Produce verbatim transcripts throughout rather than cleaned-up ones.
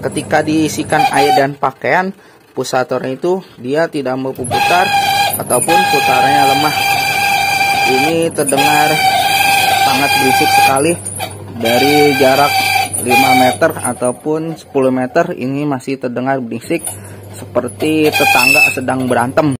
Ketika diisikan air dan pakaian, pusatornya itu dia tidak mau berputar ataupun putarannya lemah. Ini terdengar sangat berisik sekali. Dari jarak lima meter ataupun sepuluh meter ini masih terdengar berisik seperti tetangga sedang berantem.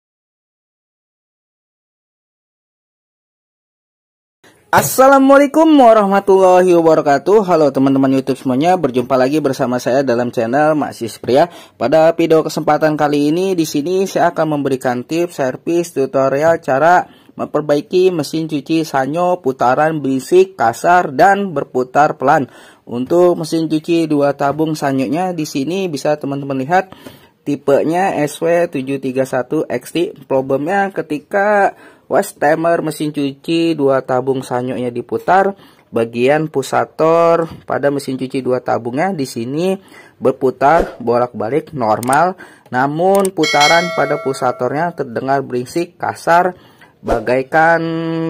Assalamualaikum warahmatullahi wabarakatuh. Halo teman-teman YouTube semuanya, berjumpa lagi bersama saya dalam channel Masis Pria. Pada video kesempatan kali ini, di sini saya akan memberikan tips, servis, tutorial cara memperbaiki mesin cuci Sanyo putaran berisik, kasar, dan berputar pelan. Untuk mesin cuci dua tabung Sanyo-nya di sini bisa teman-teman lihat tipenya S W tujuh tiga satu X T. Problemnya ketika was timer mesin cuci dua tabung Sanyo-nya diputar, bagian pusator pada mesin cuci dua tabungnya di sini berputar bolak-balik normal, namun putaran pada pusatornya terdengar berisik, kasar, bagaikan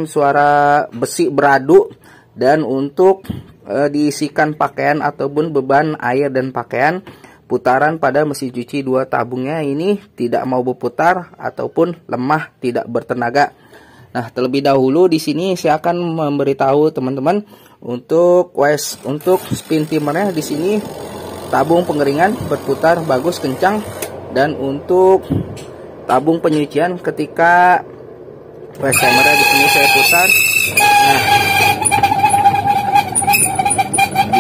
suara besi beradu. Dan untuk e, diisikan pakaian ataupun beban air dan pakaian, putaran pada mesin cuci dua tabungnya ini tidak mau berputar ataupun lemah, tidak bertenaga. Nah, terlebih dahulu di sini saya akan memberitahu teman-teman untuk wes untuk spin timernya di sini tabung pengeringan berputar bagus kencang, dan untuk tabung penyucian ketika wes timernya di sini saya putar. Nah,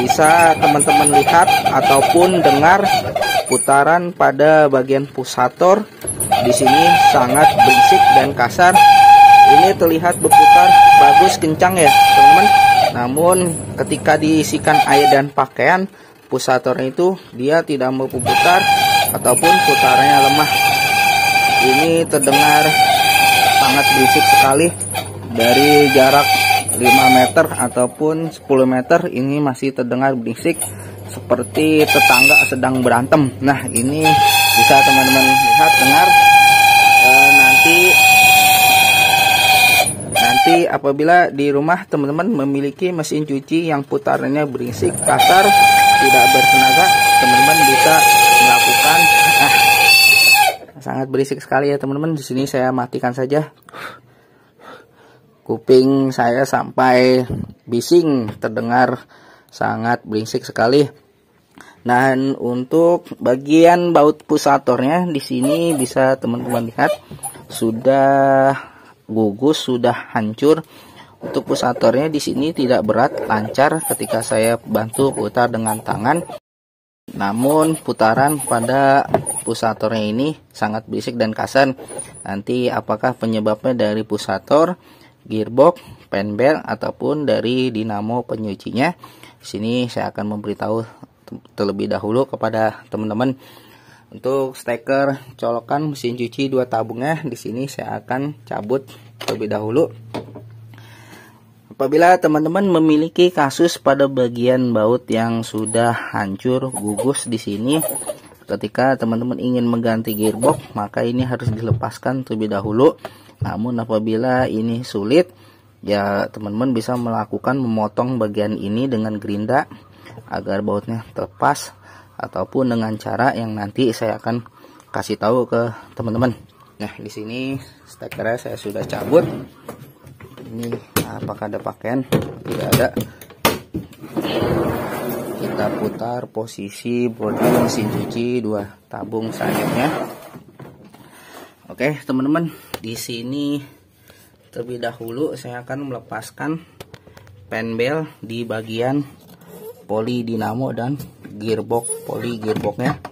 bisa teman-teman lihat ataupun dengar putaran pada bagian pusator di sini sangat berisik dan kasar. Ini terlihat berputar bagus kencang ya teman-teman, namun ketika diisikan air dan pakaian, pusatornya itu dia tidak mau berputar ataupun putarannya lemah. Ini terdengar sangat berisik sekali. Dari jarak lima meter ataupun sepuluh meter ini masih terdengar berisik seperti tetangga sedang berantem. Nah, ini bisa teman-teman lihat dengar e, nanti Nanti apabila di rumah teman-teman memiliki mesin cuci yang putarannya berisik, kasar, tidak bertenaga, teman-teman bisa melakukan. Nah, sangat berisik sekali ya teman-teman. Di sini saya matikan saja. Kuping saya sampai bising, terdengar sangat berisik sekali. Dan untuk bagian baut pusatornya di sini bisa teman-teman lihat sudah gugus, sudah hancur. Untuk pusatornya di sini tidak berat, lancar ketika saya bantu putar dengan tangan, namun putaran pada pusatornya ini sangat berisik dan kasar. Nanti apakah penyebabnya dari pusator, gearbox, penbel, ataupun dari dinamo penyucinya? Di sini saya akan memberitahu terlebih dahulu kepada teman-teman. Untuk steker colokan mesin cuci dua tabungnya di sini saya akan cabut terlebih dahulu. Apabila teman-teman memiliki kasus pada bagian baut yang sudah hancur, gugus di sini, ketika teman-teman ingin mengganti gearbox, maka ini harus dilepaskan terlebih dahulu. Namun apabila ini sulit, ya teman-teman bisa melakukan memotong bagian ini dengan gerinda agar bautnya terlepas, ataupun dengan cara yang nanti saya akan kasih tahu ke teman-teman. Nah, di sini stekernya saya sudah cabut. Ini apakah ada pakaian? Tidak ada. Kita putar posisi bodi mesin cuci dua tabung sayapnya. Oke, teman-teman, di sini terlebih dahulu saya akan melepaskan penbel di bagian poli dinamo dan gearbox, poli gearboxnya.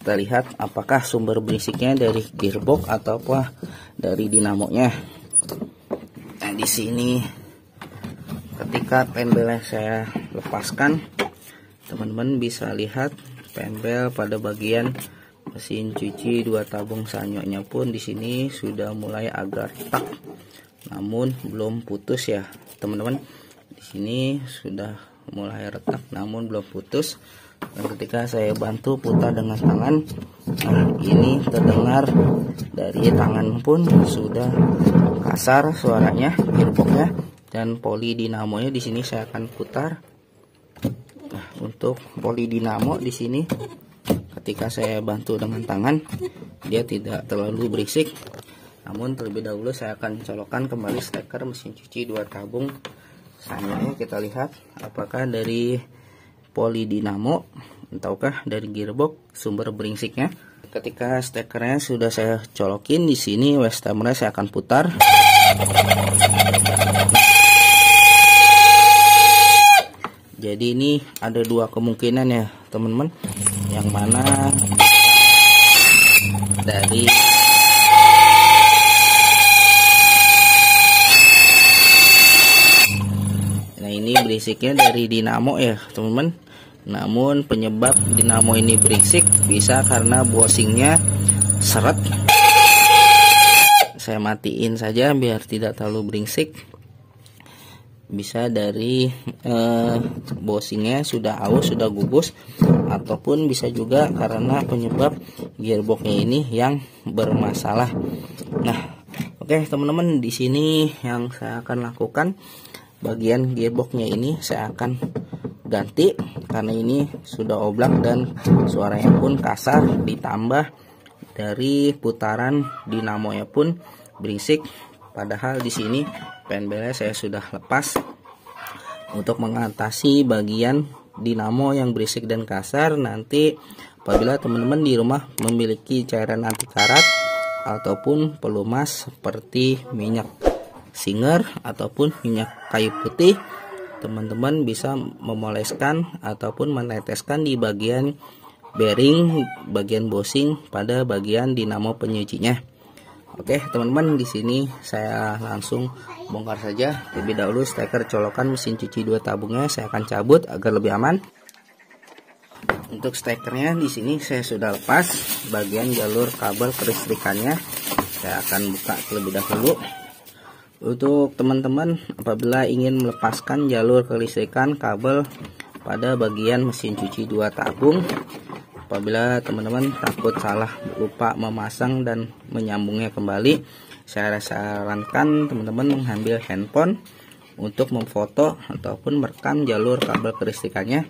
Kita lihat apakah sumber berisiknya dari gearbox ataupun dari dinamonya. Nah, di sini ketika penbelnya saya lepaskan, teman-teman bisa lihat penbel pada bagian mesin cuci dua tabung Sanyo-nya pun di sini sudah mulai agak retak, namun belum putus ya teman-teman. Di sini sudah mulai retak namun belum putus. Dan ketika saya bantu putar dengan tangan, ini terdengar dari tangan pun sudah kasar suaranya, gearboxnya dan poli dinamonya di sini saya akan putar. Nah, untuk poli dinamo di sini ketika saya bantu dengan tangan dia tidak terlalu berisik. Namun terlebih dahulu saya akan colokkan kembali steker mesin cuci dua tabung sananya. Kita lihat apakah dari poli dinamo ataukah dari gearbox sumber beringsiknya. Ketika stekernya sudah saya colokin di sini, westamernya saya akan putar. Jadi ini ada dua kemungkinan ya teman-teman, yang mana dari berisiknya dari dinamo ya teman-teman. Namun penyebab dinamo ini berisik bisa karena buasingnya seret. Saya matiin saja biar tidak terlalu berisik. Bisa dari eh, buasingnya sudah aus, sudah gugus, ataupun bisa juga karena penyebab gearboxnya ini yang bermasalah. Nah, oke teman-teman, di sini yang saya akan lakukan, bagian gearboxnya ini saya akan ganti karena ini sudah oblak dan suaranya pun kasar, ditambah dari putaran dinamonya pun berisik. Padahal di sini penbelnya saya sudah lepas untuk mengatasi bagian dinamo yang berisik dan kasar. Nanti apabila teman-teman di rumah memiliki cairan anti karat ataupun pelumas seperti minyak Singer ataupun minyak kayu putih, teman-teman bisa memoleskan ataupun meneteskan di bagian bearing, bagian bushing pada bagian dinamo penyucinya. Oke teman-teman, di sini saya langsung bongkar saja. Lebih dahulu steker colokan mesin cuci dua tabungnya saya akan cabut agar lebih aman. Untuk stekernya di sini saya sudah lepas bagian jalur kabel kelistrikannya. Saya akan buka terlebih dahulu. Untuk teman-teman apabila ingin melepaskan jalur kelistrikan kabel pada bagian mesin cuci dua tabung, apabila teman-teman takut salah lupa memasang dan menyambungnya kembali, saya sarankan teman-teman mengambil handphone untuk memfoto ataupun merekam jalur kabel kelistrikannya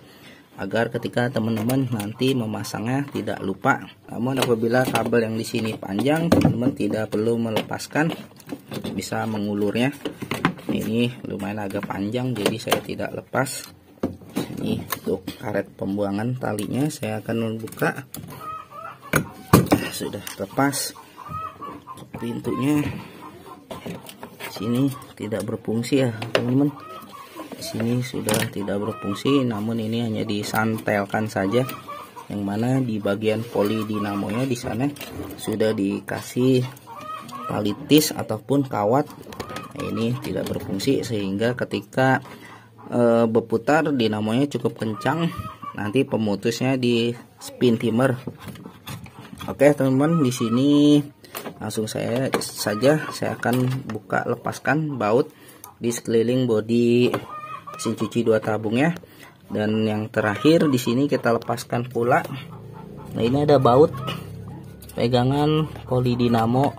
agar ketika teman-teman nanti memasangnya tidak lupa. Namun apabila kabel yang di sini panjang, teman-teman tidak perlu melepaskan, bisa mengulurnya. Ini lumayan agak panjang jadi saya tidak lepas. Ini untuk karet pembuangan talinya saya akan membuka. Sudah lepas pintunya. Sini tidak berfungsi ya teman-teman. Sini sudah tidak berfungsi, namun ini hanya disantelkan saja, yang mana di bagian poli dinamonya di sana sudah dikasih palitis ataupun kawat. Nah, ini tidak berfungsi sehingga ketika e, berputar dinamonya cukup kencang, nanti pemutusnya di spin timer. Oke teman-teman, di sini langsung saya saja saya akan buka lepaskan baut di sekeliling bodi mesin cuci dua tabungnya. Dan yang terakhir di sini kita lepaskan pula. Nah, ini ada baut pegangan poli dinamo,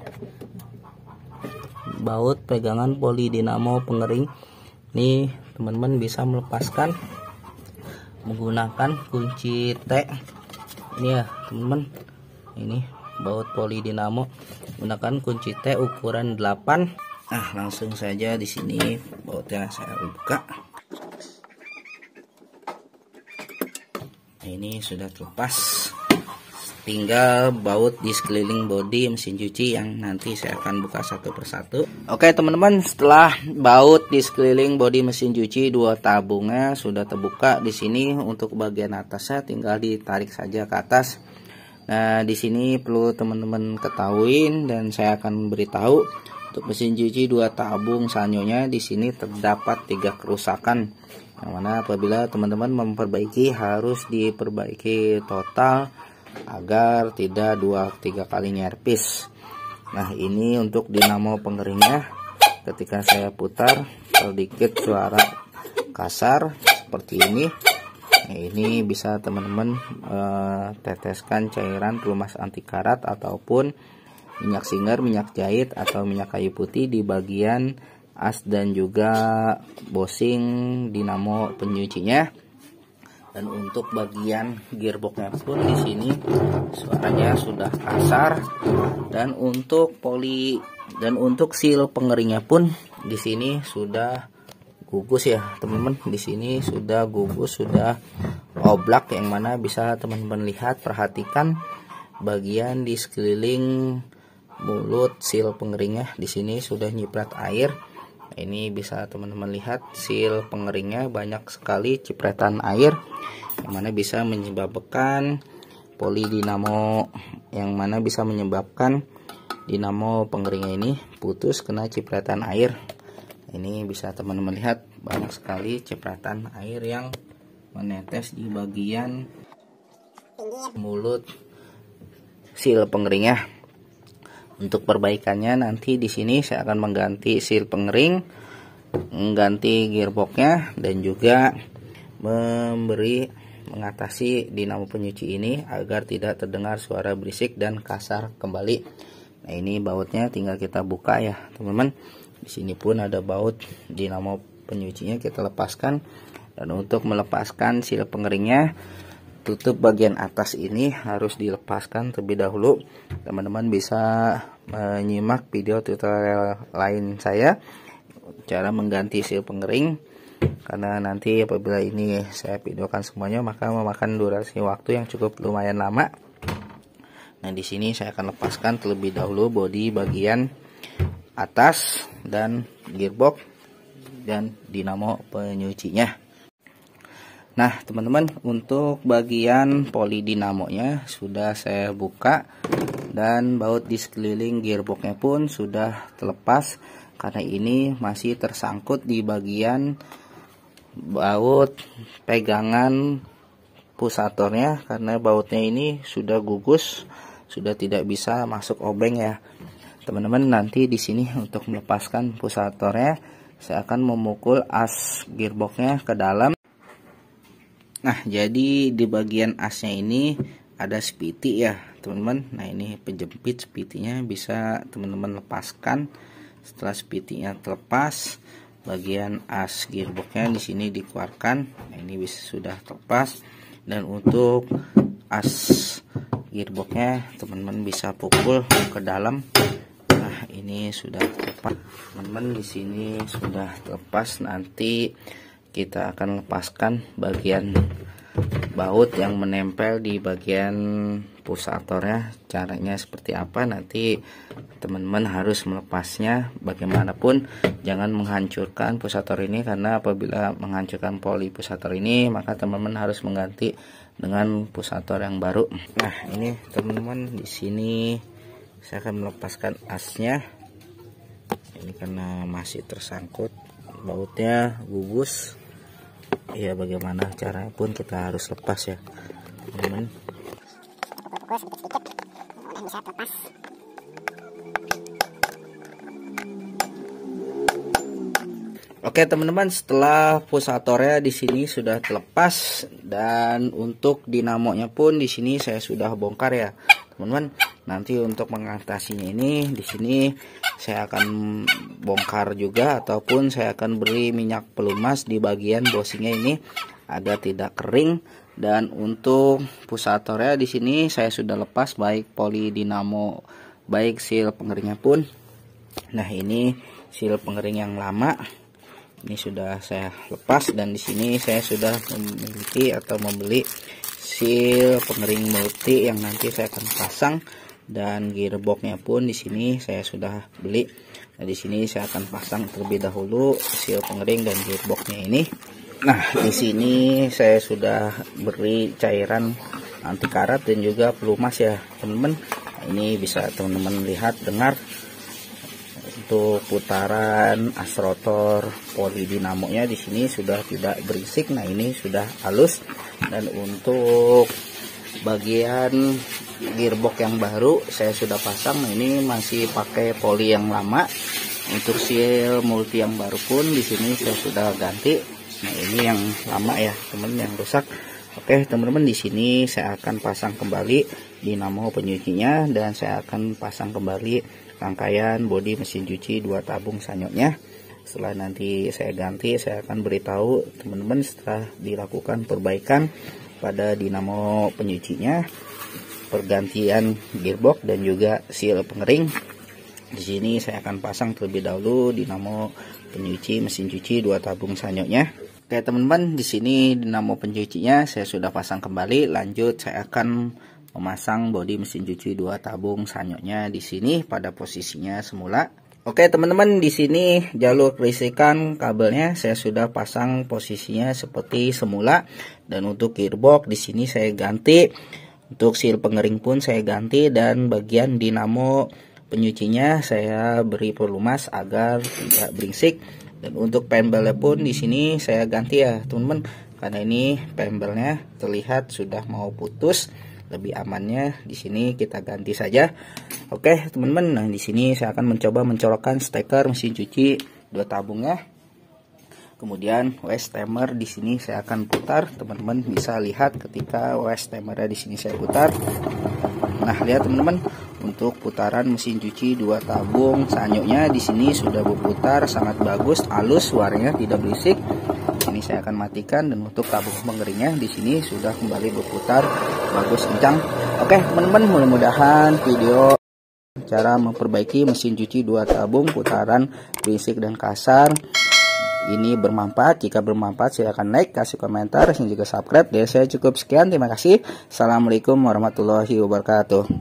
baut pegangan poli dinamo pengering. Ini teman-teman bisa melepaskan menggunakan kunci T. Ini ya teman-teman, ini baut poli dinamo menggunakan kunci T ukuran delapan. Nah, langsung saja di sini bautnya saya buka. Nah, ini sudah terlepas. Tinggal baut di sekeliling bodi mesin cuci yang nanti saya akan buka satu persatu. Oke teman-teman, setelah baut di sekeliling bodi mesin cuci dua tabungnya sudah terbuka, di sini untuk bagian atasnya tinggal ditarik saja ke atas. Nah, di sini perlu teman-teman ketahui dan saya akan beritahu, untuk mesin cuci dua tabung sanyonya di sini terdapat tiga kerusakan, yang mana apabila teman-teman memperbaiki harus diperbaiki total agar tidak dua tiga kali nyerpis. Nah, ini untuk dinamo pengeringnya, ketika saya putar sedikit suara kasar seperti ini. Nah, ini bisa teman-teman eh, teteskan cairan pelumas anti karat ataupun minyak Singer, minyak jahit atau minyak kayu putih di bagian as dan juga bushing dinamo penyucinya. Dan untuk bagian gearboxnya pun di sini suaranya sudah kasar. Dan untuk poli dan untuk seal pengeringnya pun di sini sudah gugus ya teman-teman. Di sini sudah gugus, sudah oblak, yang mana bisa teman-teman lihat, perhatikan bagian di sekeliling mulut seal pengeringnya. Di sini sudah nyiprat air. Ini bisa teman-teman lihat, seal pengeringnya banyak sekali cipratan air, yang mana bisa menyebabkan poli dinamo, yang mana bisa menyebabkan dinamo pengeringnya ini putus kena cipratan air. Ini bisa teman-teman lihat, banyak sekali cipratan air yang menetes di bagian mulut seal pengeringnya. Untuk perbaikannya nanti di sini saya akan mengganti seal pengering, mengganti gearboxnya, dan juga memberi mengatasi dinamo penyuci ini agar tidak terdengar suara berisik dan kasar kembali. Nah, ini bautnya tinggal kita buka ya teman-teman. Di sini pun ada baut dinamo penyucinya, kita lepaskan. Dan untuk melepaskan seal pengeringnya, tutup bagian atas ini harus dilepaskan terlebih dahulu. Teman-teman bisa menyimak video tutorial lain saya cara mengganti seal pengering, karena nanti apabila ini saya videokan semuanya maka memakan durasi waktu yang cukup lumayan lama. Nah, di sini saya akan lepaskan terlebih dahulu bodi bagian atas dan gearbox dan dinamo penyucinya. Nah teman-teman, untuk bagian poli dinamonya sudah saya buka, dan baut di sekeliling gearboxnya pun sudah terlepas karena ini masih tersangkut di bagian baut pegangan pulsatornya, karena bautnya ini sudah gugus, sudah tidak bisa masuk obeng ya teman-teman. Nanti di sini untuk melepaskan pulsatornya saya akan memukul as gearboxnya ke dalam. Nah, jadi di bagian asnya ini ada spiti ya teman-teman. Nah, ini penjepit spitinya bisa teman-teman lepaskan. Setelah spitinya terlepas, bagian as gearboxnya di sini dikeluarkan. Nah, ini bisa sudah terlepas. Dan untuk as gearboxnya teman-teman bisa pukul ke dalam. Nah, ini sudah terlepas. Teman-teman, di sini sudah terlepas. Nanti kita akan lepaskan bagian baut yang menempel di bagian pulsatornya. Caranya seperti apa, nanti teman-teman harus melepasnya bagaimanapun. Jangan menghancurkan pulsator ini, karena apabila menghancurkan poli pulsator ini maka teman-teman harus mengganti dengan pulsator yang baru. Nah, ini teman-teman, di sini saya akan melepaskan asnya ini karena masih tersangkut, bautnya gugus ya. Bagaimana caranya pun kita harus lepas ya teman-teman. Oke teman-teman, setelah pulsatornya di sini sudah terlepas, dan untuk dinamonya pun di sini saya sudah bongkar ya teman-teman. Nanti untuk mengatasinya ini, di sini saya akan bongkar juga, ataupun saya akan beri minyak pelumas di bagian bosingnya ini agar tidak kering. Dan untuk pulsatornya di sini saya sudah lepas, baik poli dinamo baik seal pengeringnya pun. Nah, ini seal pengering yang lama ini sudah saya lepas, dan di sini saya sudah memiliki atau membeli seal pengering multi yang nanti saya akan pasang. Dan gearboxnya pun di sini saya sudah beli. Nah, di sini saya akan pasang terlebih dahulu seal pengering dan gearboxnya ini. Nah, di sini saya sudah beri cairan anti karat dan juga pelumas ya teman-teman. Nah, ini bisa teman-teman lihat, dengar untuk putaran as rotor poli dinamonya di sini sudah tidak berisik. Nah, ini sudah halus. Dan untuk bagian gearbox yang baru saya sudah pasang. Nah, ini masih pakai poli yang lama. Untuk seal multi yang baru pun di sini saya sudah ganti. Nah, ini yang lama ya teman-teman, yang rusak. Oke teman-teman, di sini saya akan pasang kembali dinamo penyucinya, dan saya akan pasang kembali rangkaian bodi mesin cuci dua tabung sanyoknya. Setelah nanti saya ganti, saya akan beritahu teman-teman setelah dilakukan perbaikan pada dinamo penyucinya, pergantian gearbox dan juga seal pengering. Di sini saya akan pasang terlebih dahulu dinamo penyuci mesin cuci dua tabung sanyoknya. Oke teman-teman, di sini dinamo penyucinya saya sudah pasang kembali. Lanjut saya akan memasang bodi mesin cuci dua tabung sanyoknya di sini pada posisinya semula. Oke teman-teman, di sini jalur kelistrikan kabelnya saya sudah pasang posisinya seperti semula, dan untuk gearbox di sini saya ganti, untuk seal pengering pun saya ganti, dan bagian dinamo penyucinya saya beri pelumas agar tidak beringsik, dan untuk pembelnya pun di sini saya ganti ya teman-teman, karena ini pembelnya terlihat sudah mau putus. Lebih amannya di sini kita ganti saja. Oke teman-teman, nah di sini saya akan mencoba mencolokkan steker mesin cuci dua tabungnya, kemudian waist timer di sini saya akan putar. Teman-teman bisa lihat ketika waist timernya di sini saya putar. Nah lihat teman-teman, untuk putaran mesin cuci dua tabung sanyoknya di sini sudah berputar sangat bagus, halus, suaranya tidak berisik. Ini saya akan matikan, dan untuk tabung pengeringnya di sini sudah kembali berputar bagus, kencang. Oke teman-teman, mudah-mudahan video cara memperbaiki mesin cuci dua tabung putaran berisik dan kasar ini bermanfaat. Jika bermanfaat silahkan like, kasih komentar, dan juga subscribe. Dari saya cukup sekian, terima kasih. Assalamualaikum warahmatullahi wabarakatuh.